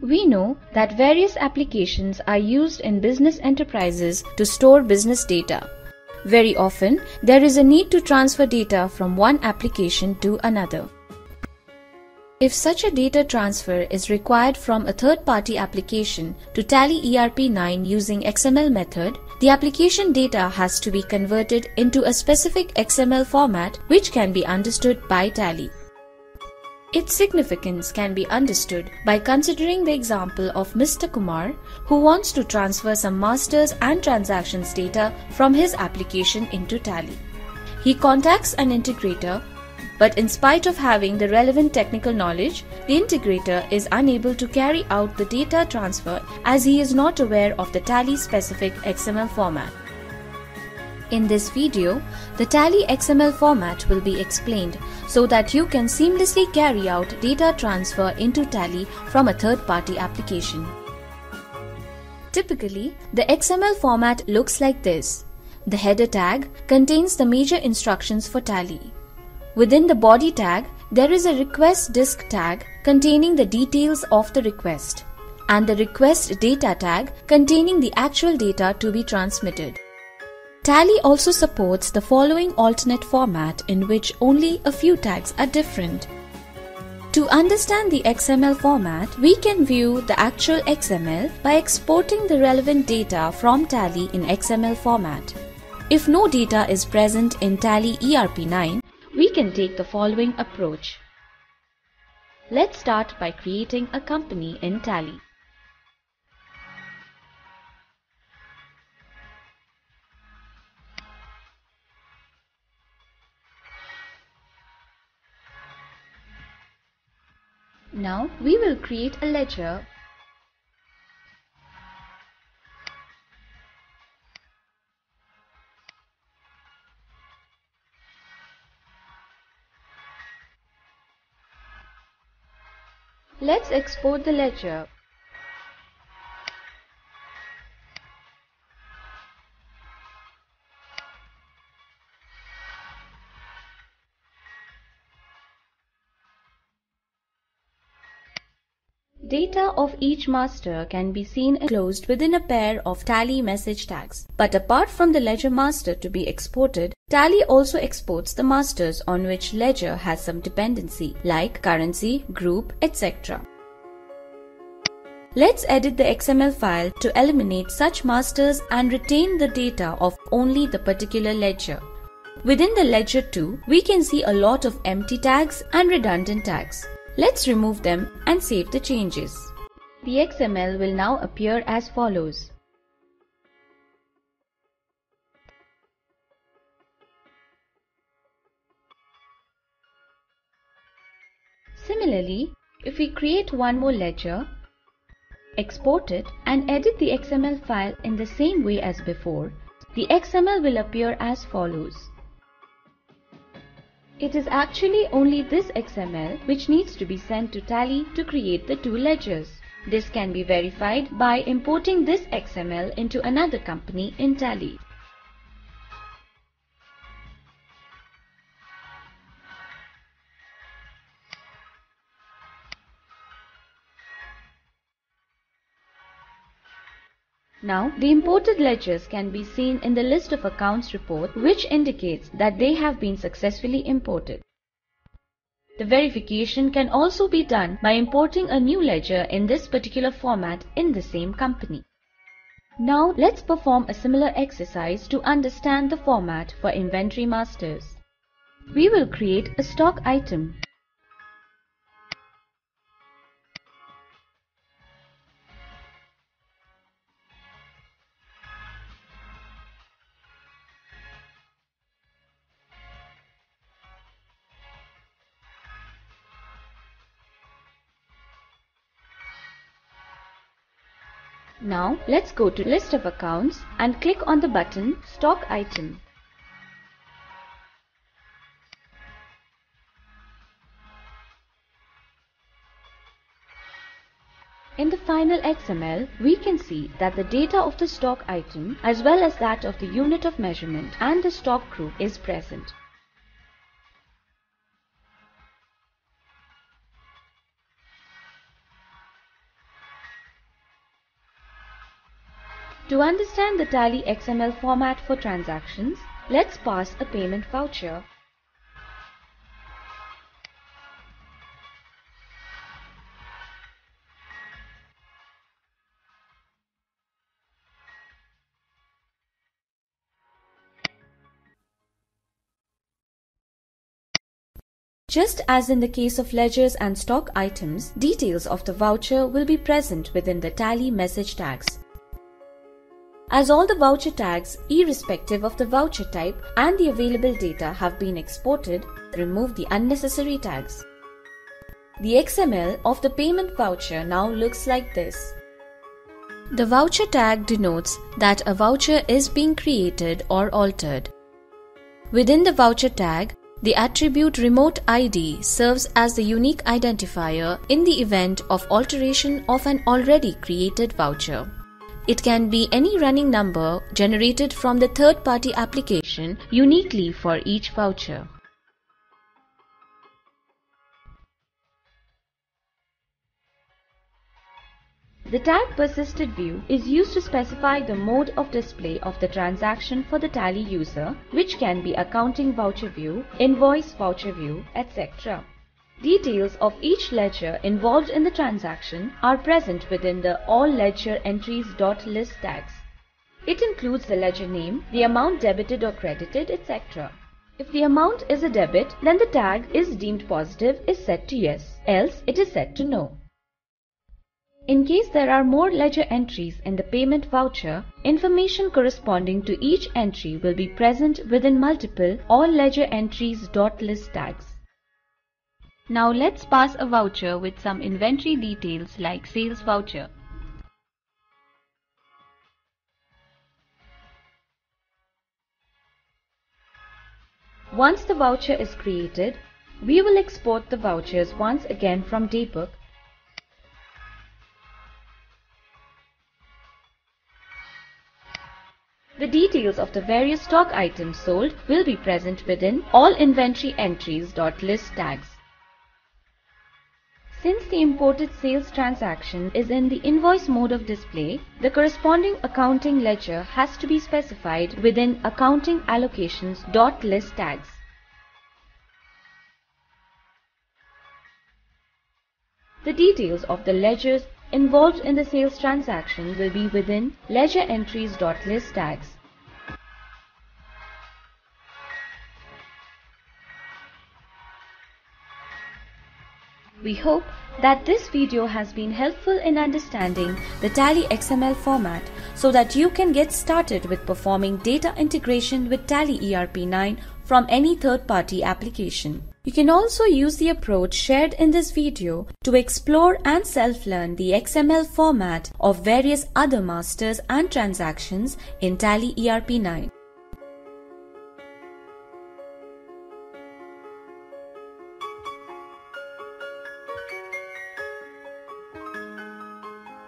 We know that various applications are used in business enterprises to store business data. Very often, there is a need to transfer data from one application to another. If such a data transfer is required from a third-party application to Tally ERP 9 using XML method, the application data has to be converted into a specific XML format which can be understood by Tally. Its significance can be understood by considering the example of Mr. Kumar, who wants to transfer some masters and transactions data from his application into Tally. He contacts an integrator, but in spite of having the relevant technical knowledge, the integrator is unable to carry out the data transfer as he is not aware of the Tally-specific XML format. In this video, the Tally XML format will be explained so that you can seamlessly carry out data transfer into Tally from a third-party application. Typically, the XML format looks like this. The header tag contains the major instructions for Tally. Within the body tag, there is a request disk tag containing the details of the request and the request data tag containing the actual data to be transmitted. Tally also supports the following alternate format in which only a few tags are different. To understand the XML format, we can view the actual XML by exporting the relevant data from Tally in XML format. If no data is present in Tally ERP 9, we can take the following approach. Let's start by creating a company in Tally. Now we will create a ledger . Let's export the ledger . Data of each master can be seen enclosed within a pair of Tally message tags. But apart from the ledger master to be exported, Tally also exports the masters on which ledger has some dependency, like currency, group, etc. Let's edit the XML file to eliminate such masters and retain the data of only the particular ledger. Within the ledger too, we can see a lot of empty tags and redundant tags. Let's remove them and save the changes. The XML will now appear as follows. Similarly, if we create one more ledger, export it and edit the XML file in the same way as before, the XML will appear as follows. It is actually only this XML which needs to be sent to Tally to create the two ledgers. This can be verified by importing this XML into another company in Tally. Now, the imported ledgers can be seen in the list of accounts report, which indicates that they have been successfully imported. The verification can also be done by importing a new ledger in this particular format in the same company. Now, let's perform a similar exercise to understand the format for inventory masters. We will create a stock item. Now, let's go to List of Accounts and click on the button Stock Item. In the final XML, we can see that the data of the stock item as well as that of the unit of measurement and the stock group is present. To understand the Tally XML format for transactions, let's pass a payment voucher. Just as in the case of ledgers and stock items, details of the voucher will be present within the Tally message tags. As all the voucher tags, irrespective of the voucher type and the available data have been exported, remove the unnecessary tags. The XML of the payment voucher now looks like this. The voucher tag denotes that a voucher is being created or altered. Within the voucher tag, the attribute remote ID serves as the unique identifier in the event of alteration of an already created voucher. It can be any running number generated from the third-party application uniquely for each voucher. The tag Persisted View is used to specify the mode of display of the transaction for the Tally user, which can be accounting voucher view, invoice voucher view, etc. Details of each ledger involved in the transaction are present within the allledgerentries.List Tags. It includes the ledger name, the amount debited or credited, etc. If the amount is a debit, then the tag is deemed positive is set to yes, else it is set to no. In case there are more ledger entries in the payment voucher, information corresponding to each entry will be present within multiple allledgerentries.List Tags. Now let's pass a voucher with some inventory details like sales voucher. Once the voucher is created, we will export the vouchers once again from Daybook. The details of the various stock items sold will be present within All Inventory entries.list tags. Since the imported sales transaction is in the invoice mode of display, the corresponding accounting ledger has to be specified within Accounting Allocations.List Tags. The details of the ledgers involved in the sales transaction will be within Ledger Entries.List Tags. We hope that this video has been helpful in understanding the Tally XML format so that you can get started with performing data integration with Tally ERP 9 from any third-party application. You can also use the approach shared in this video to explore and self-learn the XML format of various other masters and transactions in Tally ERP 9.